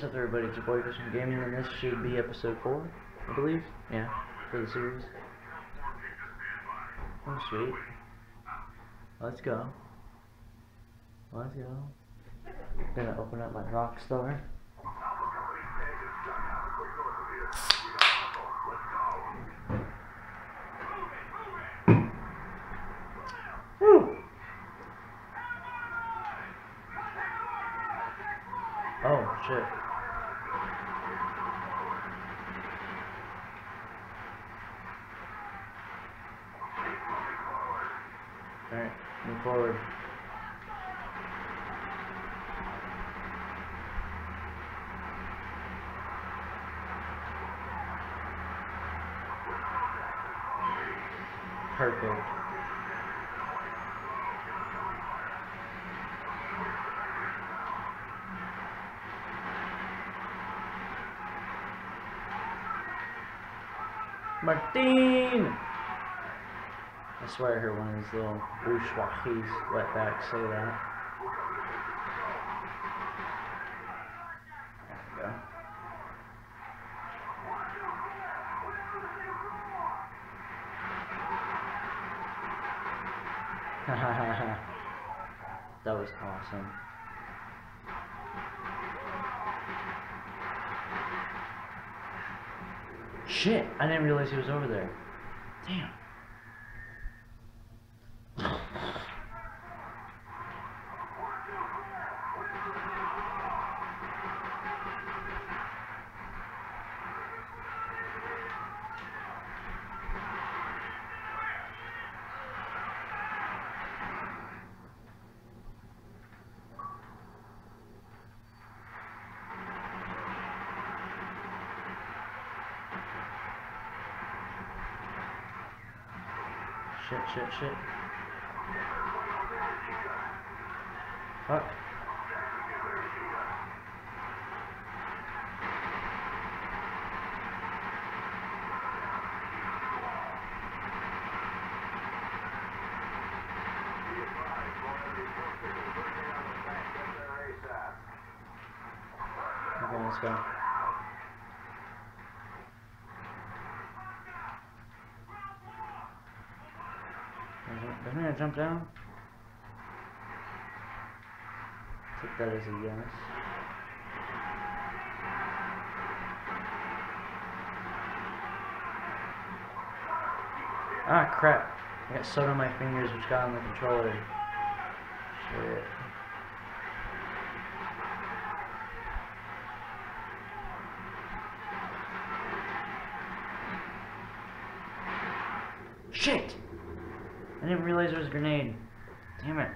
What's up, everybody? It's your boy Coziestroom Gaming, and this should be episode 4, I believe. Yeah, for the series. Oh, sweet. Let's go. Let's go. I'm gonna open up my Rockstar. Oh shit. Alright, move forward. Perfect. Martin! I swear I heard one of these little bourgeois wetbacks say that. There we go. Hahaha. That was awesome. Shit, I didn't realize he was over there. Damn. Shit, shit, shit. Fuck. Okay, let's go. Doesn't it jump down? I think that is a yes. Ah, crap. I got soda on my fingers, which got on the controller. Shit. Shit! I didn't realize there was a grenade. Damn it.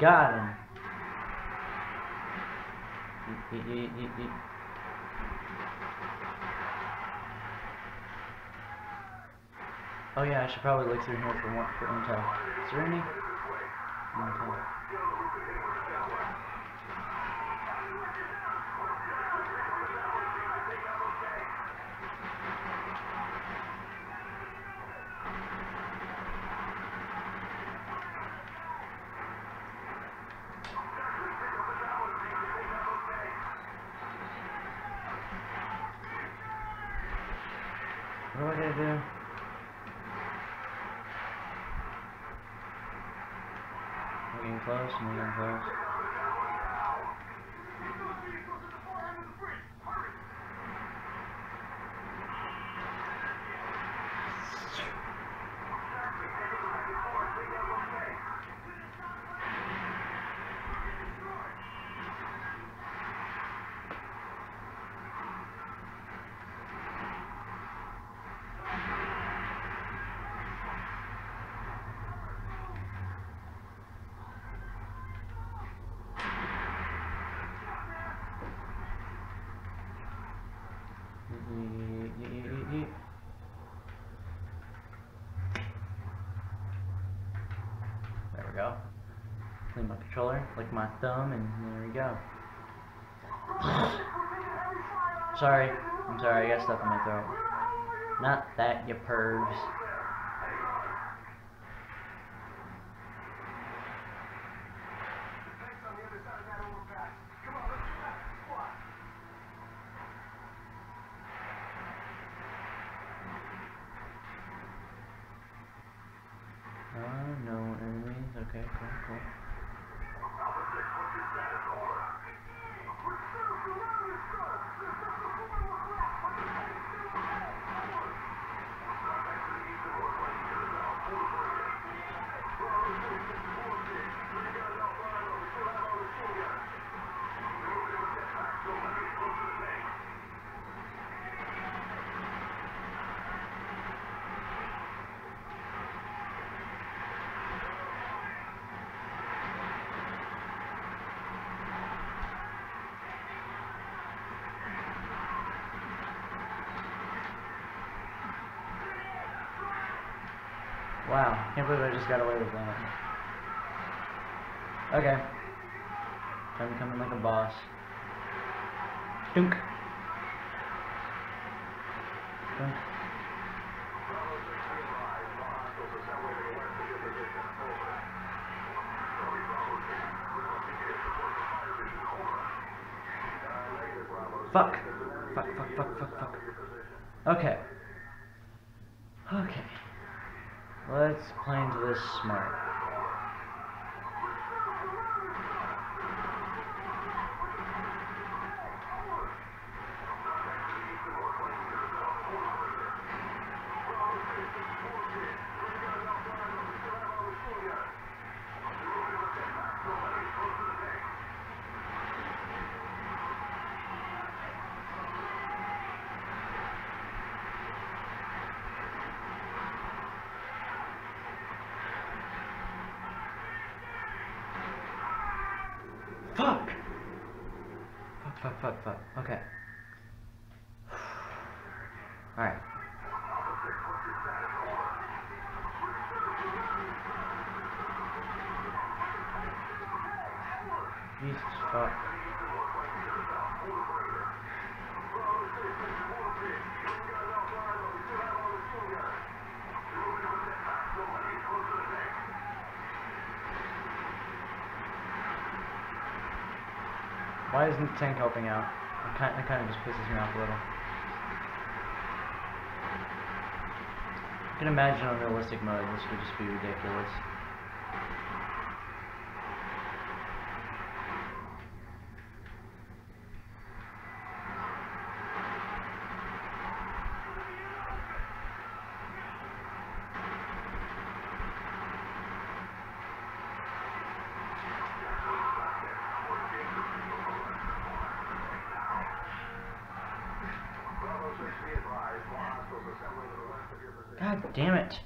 Got him. Oh yeah, I should probably look through here for one for intel. Is there any? Intel. What do I gotta do? We're getting close, we're getting close. go. Clean my controller, lick my thumb, and there we go. Sorry, I'm sorry, I got stuff in my throat. Not that, you pervs. No enemies. Okay, cool, cool. Wow, I can't believe I just got away with that. Okay. Time to come in like a boss. Dunk. Dunk. Fuck. Fuck, fuck, fuck, fuck, fuck. Okay. Okay. Let's play into this smart. Fuck! Fuck, fuck, fuck, fuck. Okay. Alright. Jesus fuck. Why isn't the tank helping out? That kind of just pisses me off a little. I can imagine on realistic mode this would just be ridiculous. God damn it.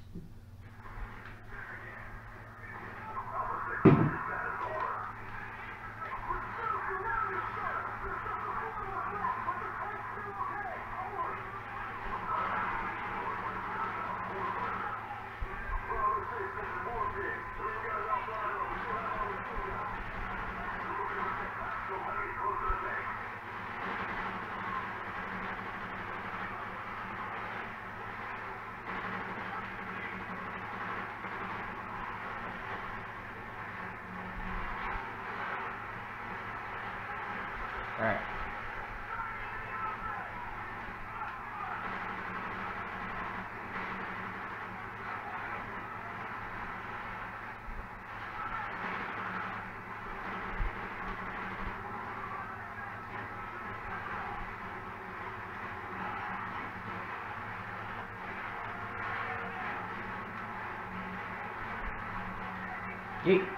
Alright. Yeet. Shit.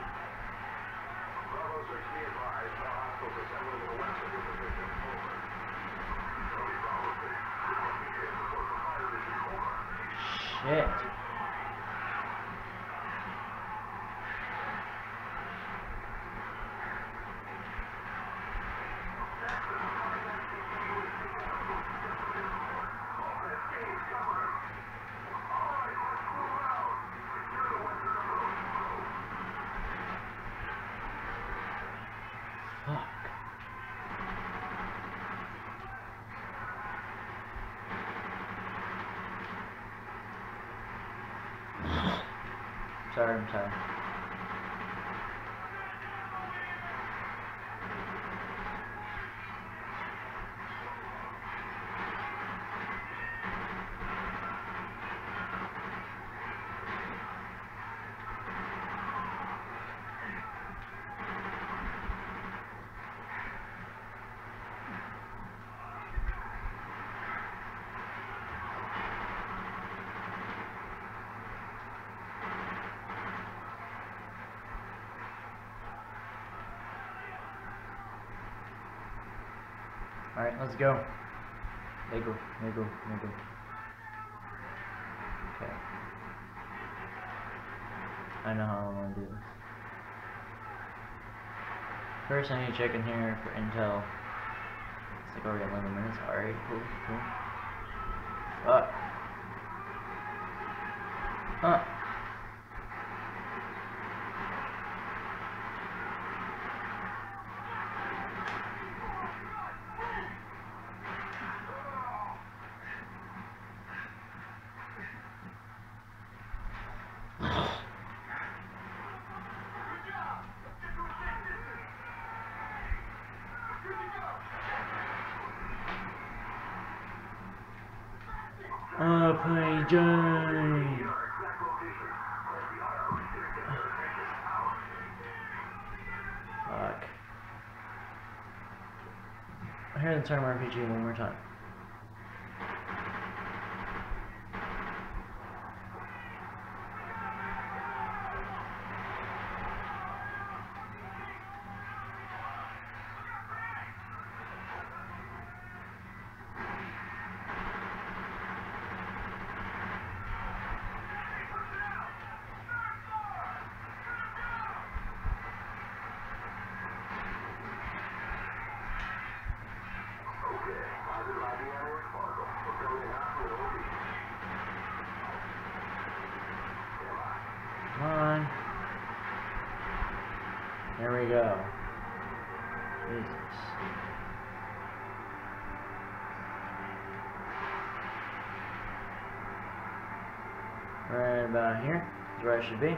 Sorry, I'm sorry. Alright, let's go. Lego, Lego, Lego. Okay. I know how I want to do this. First, I need to check in here for intel. It's like already 11 minutes. Alright, cool, cool. Fuck. Huh. Play Jay. Fuck. I heard the term RPG one more time. Come on. There we go. Jesus. Right about here is where I should be.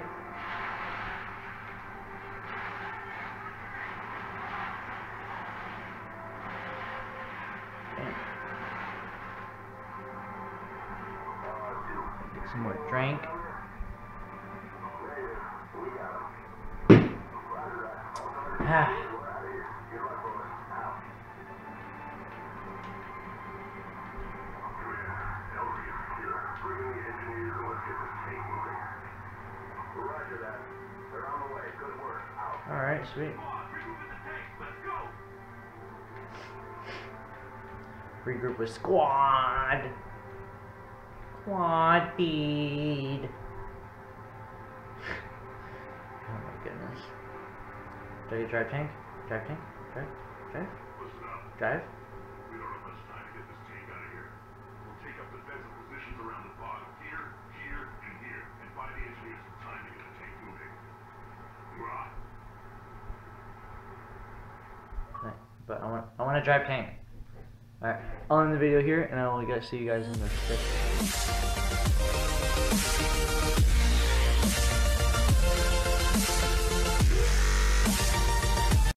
Some more drink. Ah. All right, sweet. Regroup with squad. Quad feed. Oh my goodness. Do you drive tank? Drive tank? Drive? Drive? Drive? We don't have much time to get this tank out of here. We'll take up defensive positions around the pod. Here, and buy the engineers some time to get the tank moving. We're on. Alright, but I want to drive tank. Alright, I'll end the video here, and I will see you guys in the next video.